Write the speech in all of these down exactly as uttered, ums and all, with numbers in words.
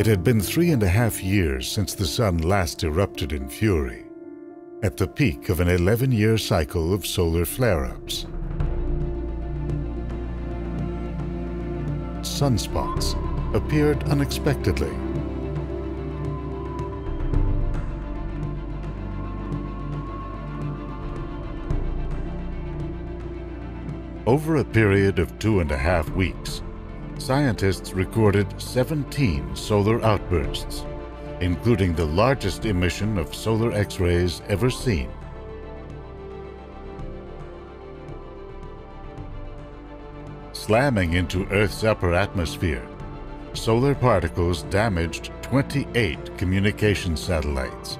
It had been three and a half years since the sun last erupted in fury, at the peak of an eleven-year cycle of solar flare-ups. Sunspots appeared unexpectedly. Over a period of two and a half weeks, scientists recorded seventeen solar outbursts, including the largest emission of solar X-rays ever seen. Slamming into Earth's upper atmosphere, solar particles damaged twenty-eight communication satellites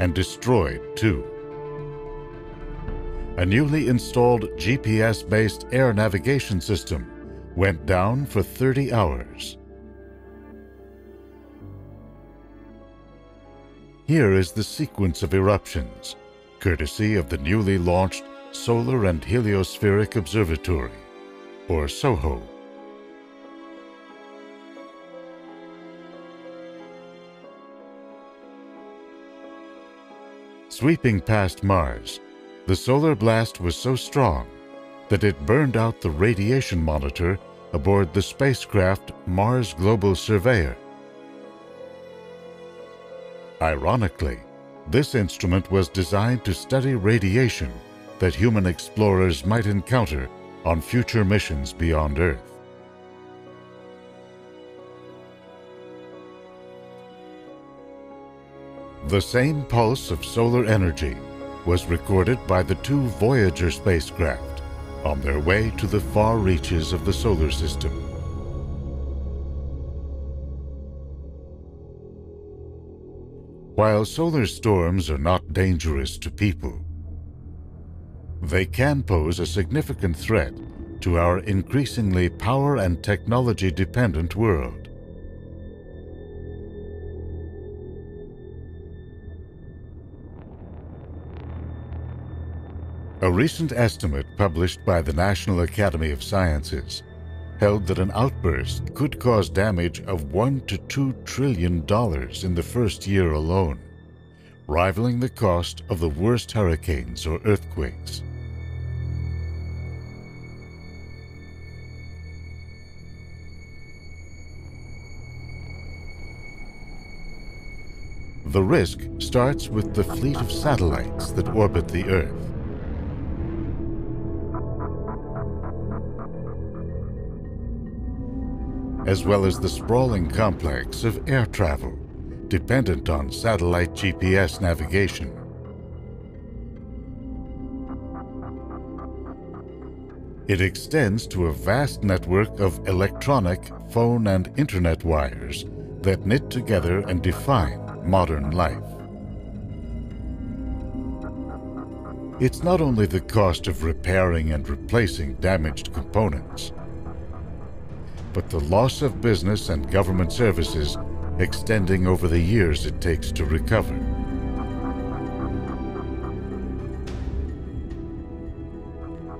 and destroyed two. A newly installed G P S-based air navigation system went down for thirty hours. Here is the sequence of eruptions, courtesy of the newly launched Solar and Heliospheric Observatory, or SOHO. Sweeping past Mars, the solar blast was so strong that it burned out the radiation monitor aboard the spacecraft Mars Global Surveyor. Ironically, this instrument was designed to study radiation that human explorers might encounter on future missions beyond Earth. The same pulse of solar energy was recorded by the two Voyager spacecraft on their way to the far reaches of the solar system. While solar storms are not dangerous to people, they can pose a significant threat to our increasingly power and technology-dependent world. A recent estimate published by the National Academy of Sciences held that an outburst could cause damage of one to two trillion dollars in the first year alone, rivaling the cost of the worst hurricanes or earthquakes. The risk starts with the fleet of satellites that orbit the Earth. As well as the sprawling complex of air travel, dependent on satellite G P S navigation. It extends to a vast network of electronic, phone and internet wires that knit together and define modern life. It's not only the cost of repairing and replacing damaged components, but the loss of business and government services extending over the years it takes to recover.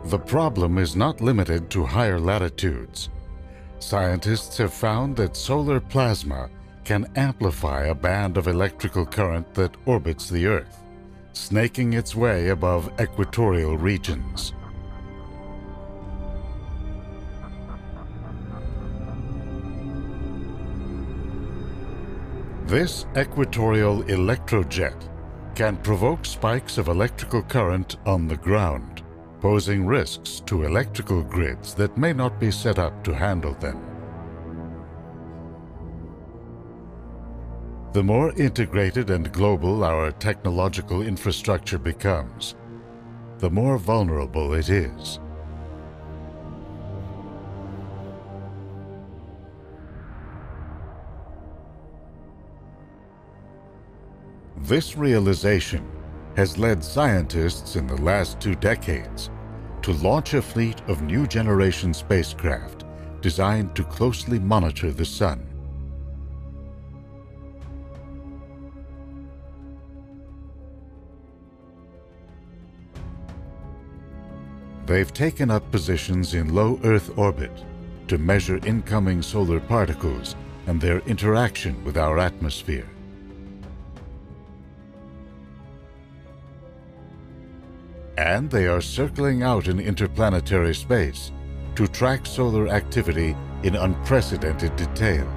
The problem is not limited to higher latitudes. Scientists have found that solar plasma can amplify a band of electrical current that orbits the Earth, snaking its way above equatorial regions. This equatorial electrojet can provoke spikes of electrical current on the ground, posing risks to electrical grids that may not be set up to handle them. The more integrated and global our technological infrastructure becomes, the more vulnerable it is. This realization has led scientists in the last two decades to launch a fleet of new generation spacecraft designed to closely monitor the sun. They've taken up positions in low Earth orbit to measure incoming solar particles and their interaction with our atmosphere. And they are circling out in interplanetary space to track solar activity in unprecedented detail.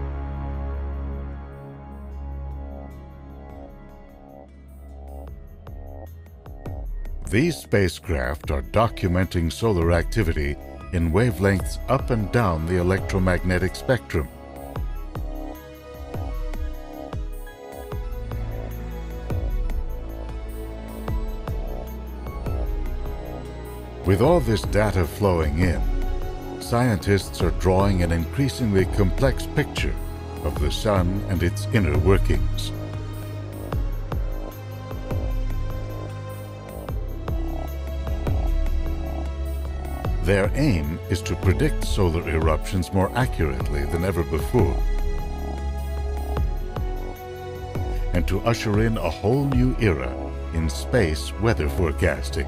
These spacecraft are documenting solar activity in wavelengths up and down the electromagnetic spectrum. With all this data flowing in, scientists are drawing an increasingly complex picture of the Sun and its inner workings. Their aim is to predict solar eruptions more accurately than ever before, and to usher in a whole new era in space weather forecasting.